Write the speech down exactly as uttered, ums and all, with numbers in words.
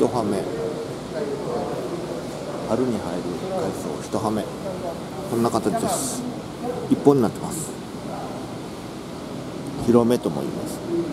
一羽目、春に入る海藻一羽目、こんな形です。一本になってます。広めとも言います。